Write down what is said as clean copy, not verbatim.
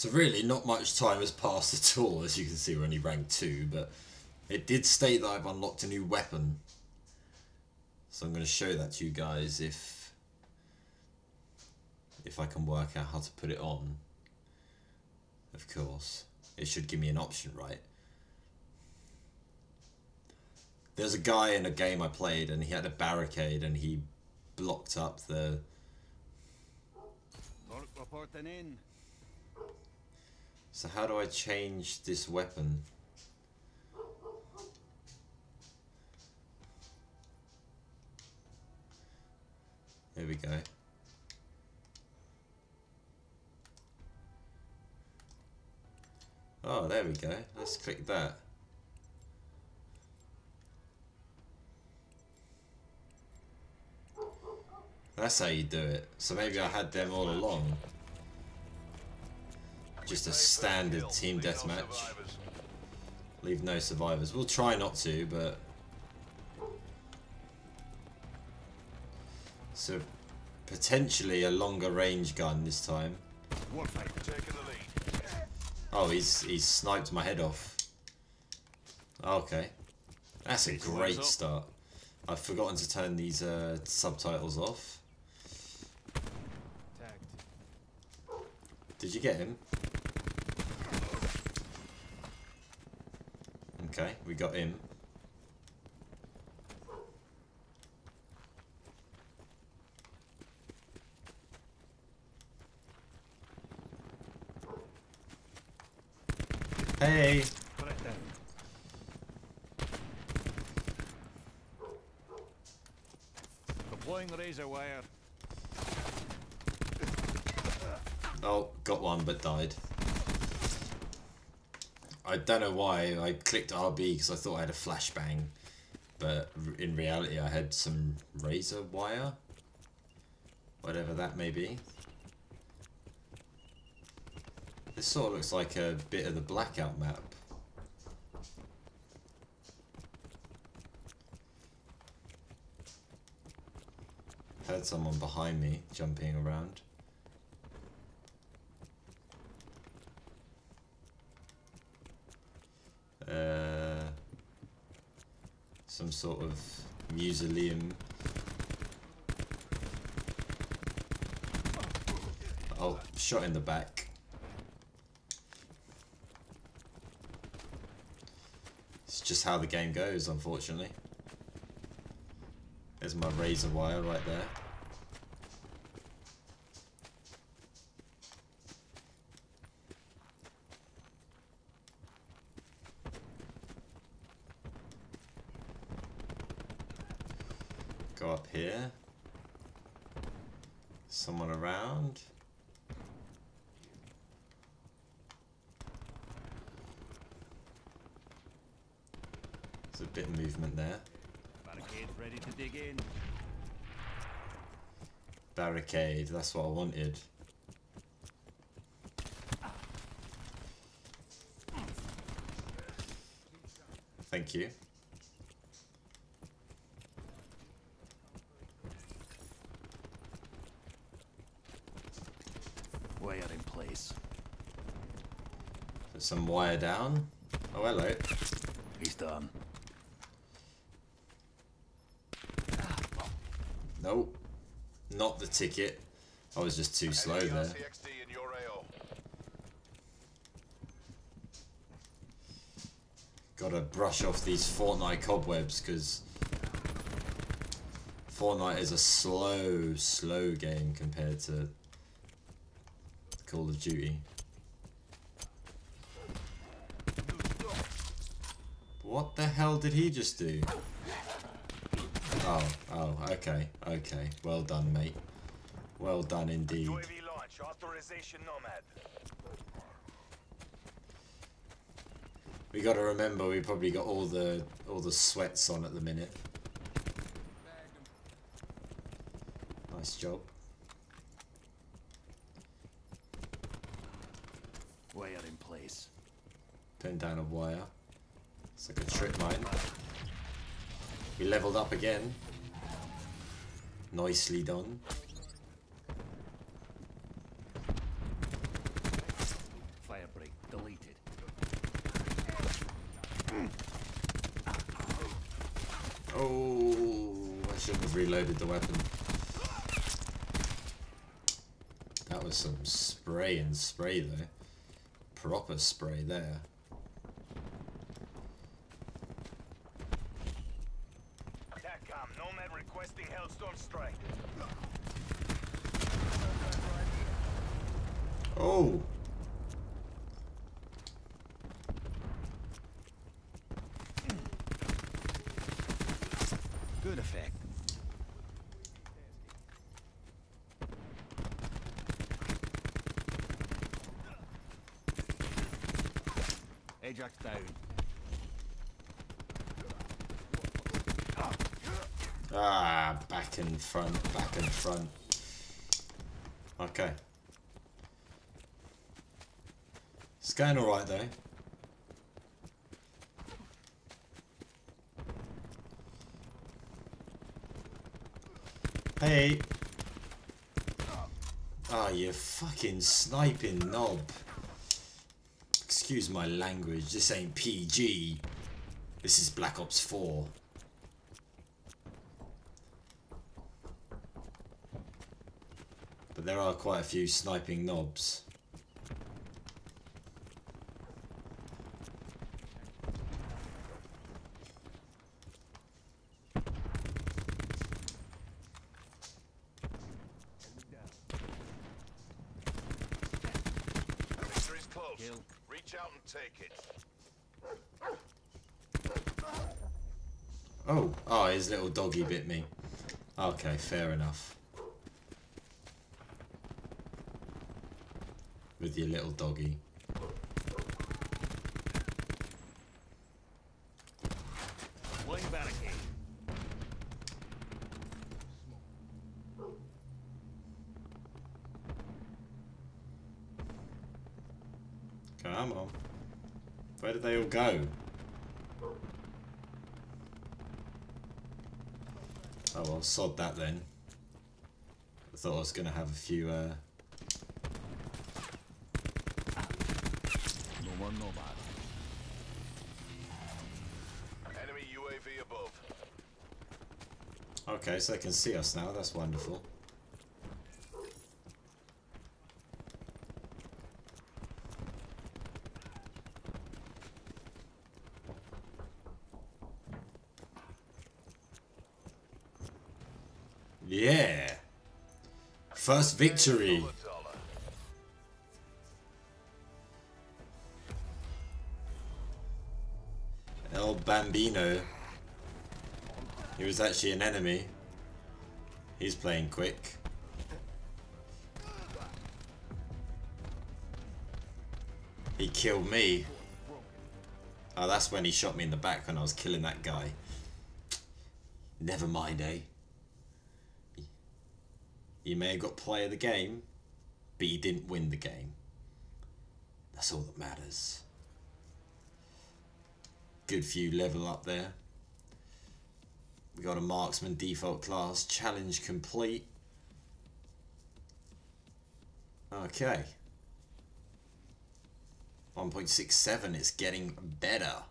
So really, not much time has passed at all. As you can see, we're only rank 2, but it did state that I've unlocked a new weapon. So I'm going to show that to you guys if I can work out how to put it on. Of course, it should give me an option, right? There's a guy in a game I played, and he had a barricade, and he blocked up the... So how do I change this weapon? There we go. Oh, there we go. Let's click that. That's how you do it. So maybe I had them all along. Just a standard team deathmatch. Leave no survivors. We'll try not to, but... So, potentially a longer range gun this time. Oh, he's sniped my head off. Okay. That's a great start. I've forgotten to turn these subtitles off. Did you get him? Okay, we got him. Hey! Deploying razor wire. Oh, got one but died. I don't know why I clicked RB because I thought I had a flashbang, but in reality I had some razor wire, whatever that may be. This sort of looks like a bit of the Blackout map. Heard someone behind me jumping around. Some sort of mausoleum. Oh, shot in the back. It's just how the game goes, unfortunately. There's my razor wire right there. Go up here. Someone around. There's a bit of movement there. Barricade ready to dig in. Barricade, that's what I wanted. Thank you. Put some wire down. Oh, hello. He's done. Nope. Not the ticket. I was just too slow there. Gotta brush off these Fortnite cobwebs because Fortnite is a slow game compared to Call of Duty. What the hell did he just do? Oh, okay. Well done, mate. Well done indeed. UAV launch authorization, Nomad. We gotta remember we probably got all the sweats on at the minute. Nice job. Wire in place. Pin down a wire. It's like a trick mine. We leveled up again. Nicely done. Oh, I shouldn't have reloaded the weapon. That was some spray and spray there. Proper spray there. Attack, Nomad requesting Hailstorm Strike. Oh! Good effect. Ajax down. Ah, back in front, back in front. Okay. It's going alright though. Hey. Ah, you fucking sniping knob. Excuse my language, this ain't PG. This is Black Ops 4. But there are quite a few sniping knobs. Reach out and take it. Oh, oh, his little doggy bit me. Okay, fair enough. With your little doggy. Come on. Where did they all go? Oh well, sod that then. I thought I was going to have a few, No one, no bad. Enemy UAV above. Okay, so they can see us now, that's wonderful. Yeah, first victory. El Bambino, he was actually an enemy. He's playing quick. He killed me. Oh, that's when he shot me in the back when I was killing that guy. Never mind, eh? You may have got play of the game, but you didn't win the game. That's all that matters. Good few level up there. We got a marksman default class, challenge complete. Okay. 1.67, it's getting better.